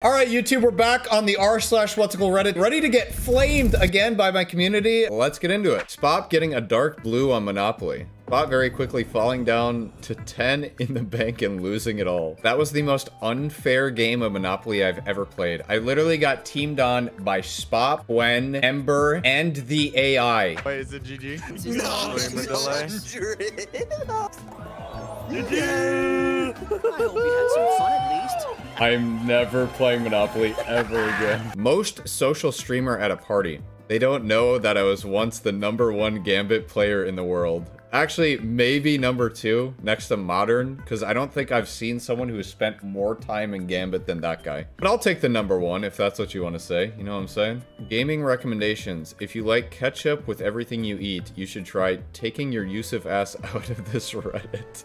All right, YouTube, we're back on the r/Sweatcicle Reddit, ready to get flamed again by my community. Let's get into it. Spop getting a dark blue on Monopoly. Spot very quickly falling down to 10 in the bank and losing it all. That was the most unfair game of Monopoly I've ever played. I literally got teamed on by Spop, Gwen, Ember, and the AI. Wait, is it GG? No, GG! I hope we had some fun at least. I'm never playing Monopoly ever again. Most social streamer at a party. They don't know that I was once the #1 Gambit player in the world. Actually, maybe #2 next to Modern, because I don't think I've seen someone who spent more time in Gambit than that guy. But I'll take the #1 if that's what you want to say. You know what I'm saying? Gaming recommendations. If you like ketchup with everything you eat, you should try taking your Yusuf ass out of this Reddit.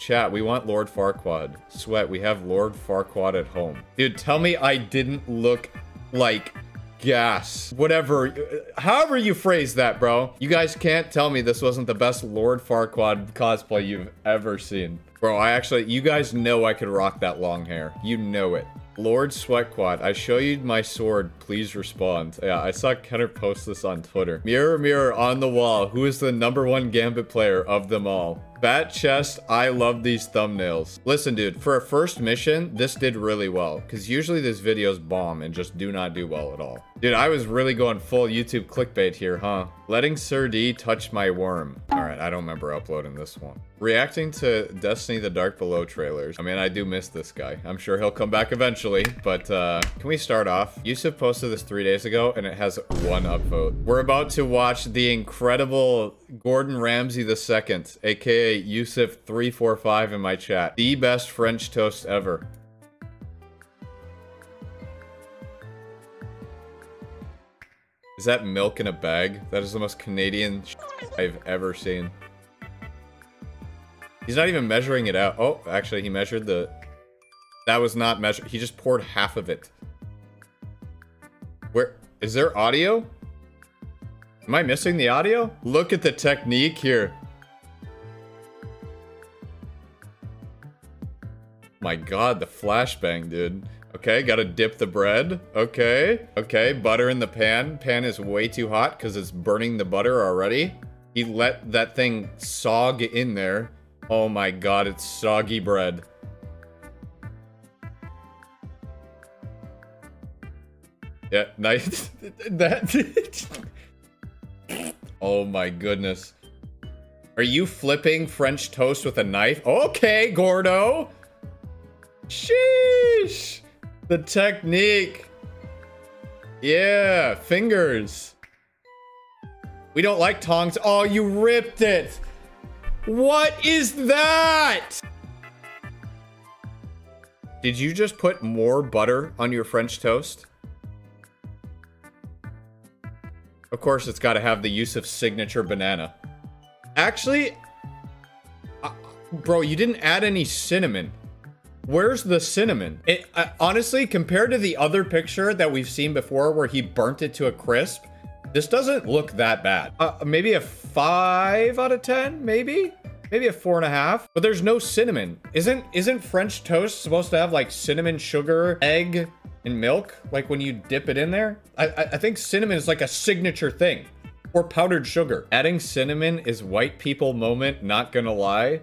Chat, we want Lord Farquaad. Sweat, we have Lord Farquaad at home. Dude, tell me I didn't look like gas. Whatever. However you phrase that, bro. You guys can't tell me this wasn't the best Lord Farquaad cosplay you've ever seen. Bro, you guys know I could rock that long hair. You know it. Lord Sweatquad, I show you my sword, please respond. Yeah, I saw Kenner post this on Twitter. Mirror, mirror on the wall, who is the #1 Gambit player of them all? Fat chest, I love these thumbnails. Listen, dude, for a first mission, this did really well. Because usually these videos bomb and just do not do well at all. Dude, I was really going full YouTube clickbait here, huh? Letting Sir D touch my worm. All right, I don't remember uploading this one. Reacting to Destiny the Dark Below trailers. I mean, I do miss this guy. I'm sure he'll come back eventually, but can we start off? Yusuf posted this 3 days ago, and it has 1 upvote. We're about to watch the incredible Gordon Ramsay II, aka Yusuf 345 in my chat. The best French toast ever. Is that milk in a bag? That is the most Canadian I've ever seen. He's not even measuring it out. Oh, actually, he measured the... That was not measured. He just poured half of it. Where... Is there audio? Am I missing the audio? Look at the technique here. My god, the flashbang, dude. Okay, gotta dip the bread. Okay, okay, butter in the pan. Pan is way too hot because it's burning the butter already. He let that thing sog in there. Oh my god, it's soggy bread. Yeah, nice. That. Oh my goodness. Are you flipping French toast with a knife? Okay, Gordo. Sheesh! The technique. Yeah, fingers. We don't like tongs. Oh, you ripped it. What is that? Did you just put more butter on your French toast? Of course, it's got to have the use of signature banana. Actually, bro, you didn't add any cinnamon. Where's the cinnamon? It honestly, compared to the other picture that we've seen before where he burnt it to a crisp, this doesn't look that bad. Maybe a 5 out of 10, maybe a 4.5, but there's no cinnamon. Isn't French toast supposed to have like cinnamon, sugar, egg, and milk? Like when you dip it in there? I think cinnamon is like a signature thing, or powdered sugar. Adding cinnamon is white people moment, not gonna lie.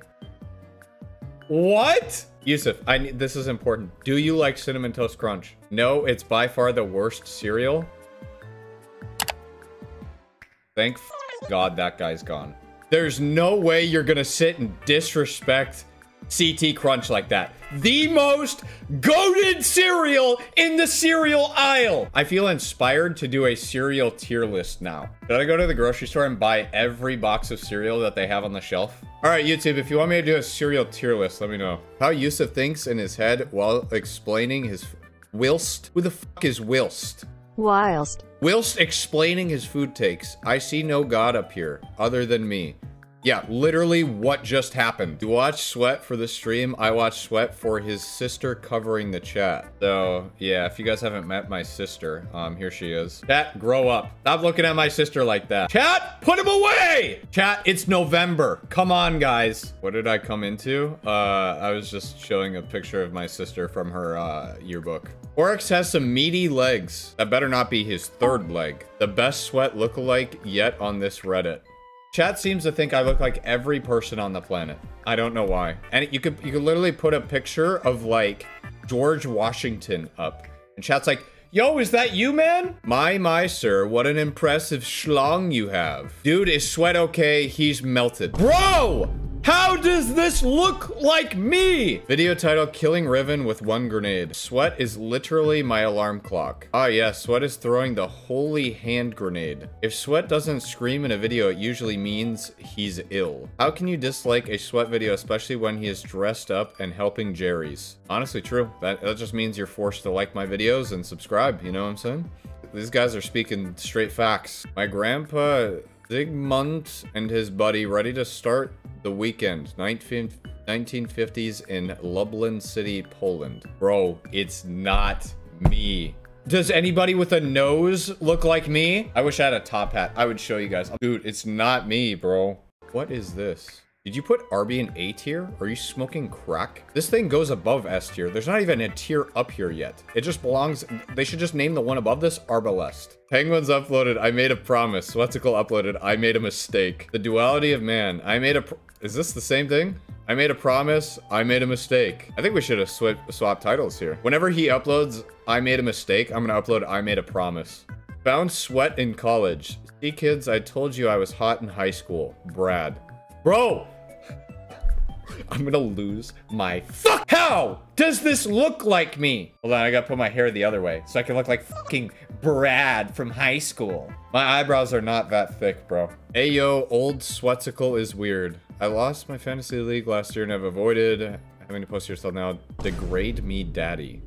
What? Yusuf, this is important. Do you like Cinnamon Toast Crunch? No, it's by far the worst cereal. Thank God that guy's gone. There's no way you're gonna sit and disrespect CT Crunch like that. The most goated cereal in the cereal aisle. I feel inspired to do a cereal tier list now. Should I go to the grocery store and buy every box of cereal that they have on the shelf? All right, YouTube, if you want me to do a cereal tier list, let me know. How Yusuf thinks in his head while explaining his... Whilst? Who the fuck is whilst? Whilst. Whilst explaining his food takes. I see no God up here other than me. Yeah, literally what just happened. You watch Sweat for the stream. I watched Sweat for his sister covering the chat. So, yeah, if you guys haven't met my sister, here she is. Chat, grow up. Stop looking at my sister like that. Chat, put him away! Chat, it's November. Come on, guys. What did I come into? I was just showing a picture of my sister from her yearbook. Oryx has some meaty legs. That better not be his third leg. The best Sweat lookalike yet on this Reddit. Chat seems to think I look like every person on the planet. I don't know why. And you could literally put a picture of like George Washington up. And chat's like, yo, is that you, man? My, sir, what an impressive schlong you have. Dude, is Sweat okay? He's melted. Bro! How does this look like me? Video title, Killing Riven with One Grenade. Sweat is literally my alarm clock. Ah, yeah, Sweat is throwing the holy hand grenade. If Sweat doesn't scream in a video, it usually means he's ill. How can you dislike a Sweat video, especially when he is dressed up and helping Jerry's? Honestly, true. That just means you're forced to like my videos and subscribe, you know what I'm saying? These guys are speaking straight facts. My grandpa, Zygmunt, and his buddy ready to start the weekend, 1950s in Lublin City, Poland. Bro, it's not me. Does anybody with a nose look like me? I wish I had a top hat. I would show you guys. Dude, it's not me, bro. What is this? Did you put Arby in A tier? Are you smoking crack? This thing goes above S tier. There's not even a tier up here yet. It just belongs. They should just name the one above this Arbalest. Penguins uploaded. I made a promise. Sweatcicle uploaded. I made a mistake. The duality of man. I made a... Is this the same thing? I made a promise. I made a mistake. I think we should have swapped titles here. Whenever he uploads, I made a mistake, I'm going to upload, I made a promise. Found Sweat in college. See, kids, I told you I was hot in high school. Brad. Bro, I'm going to lose my fuck. How does this look like me? Hold on, I got to put my hair the other way so I can look like fucking Brad from high school. My eyebrows are not that thick, bro. Ayo, old Sweatcicle is weird. I lost my fantasy league last year and I've avoided having to post yourself now. Degrade me, daddy.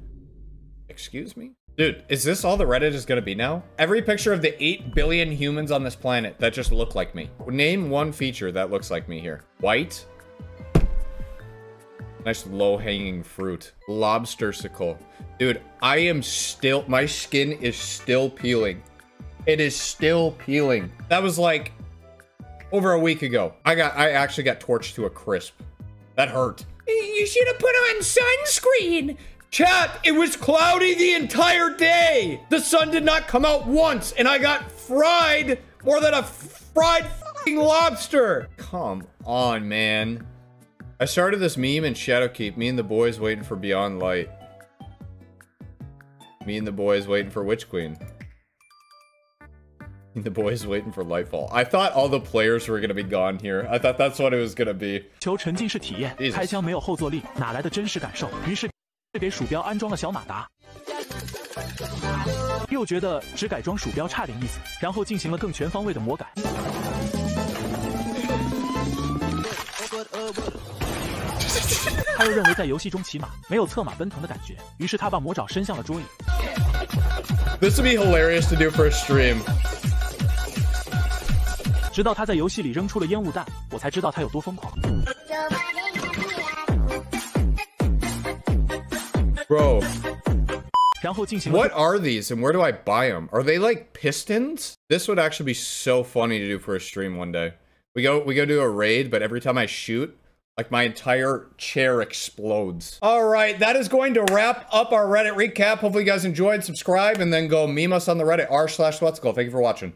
Excuse me? Dude, is this all the Reddit is going to be now? Every picture of the 8 billion humans on this planet that just look like me. Name one feature that looks like me here. White. Nice low-hanging fruit. Lobstersicle. Dude, I am still... My skin is still peeling. It is still peeling. That was like over a week ago. I actually got torched to a crisp. That hurt. You should have put on sunscreen. Chat, it was cloudy the entire day. The sun did not come out once, and I got fried more than a fried fucking lobster. Come on, man. I started this meme in Shadowkeep. Me and the boys waiting for Beyond Light. Me and the boys waiting for Witch Queen. The boys waiting for Lightfall. I thought all the players were going to be gone here. I thought that's what it was going to be. Jesus. 给鼠标安装了小马达，又觉得只改装鼠标差点意思，然后进行了更全方位的魔改。他又认为在游戏中骑马没有策马奔腾的感觉，于是他把魔爪伸向了桌椅。This would be hilarious to do for a stream. 直到他在游戏里扔出了烟雾弹，我才知道他有多疯狂。 Bro, what are these and where do I buy them? Are they like pistons? This would actually be so funny to do for a stream one day. We go do a raid, but every time I shoot, like my entire chair explodes. All right, that is going to wrap up our Reddit recap. Hopefully you guys enjoyed, subscribe, and then go meme us on the Reddit, r/Sweatcicle. Thank you for watching.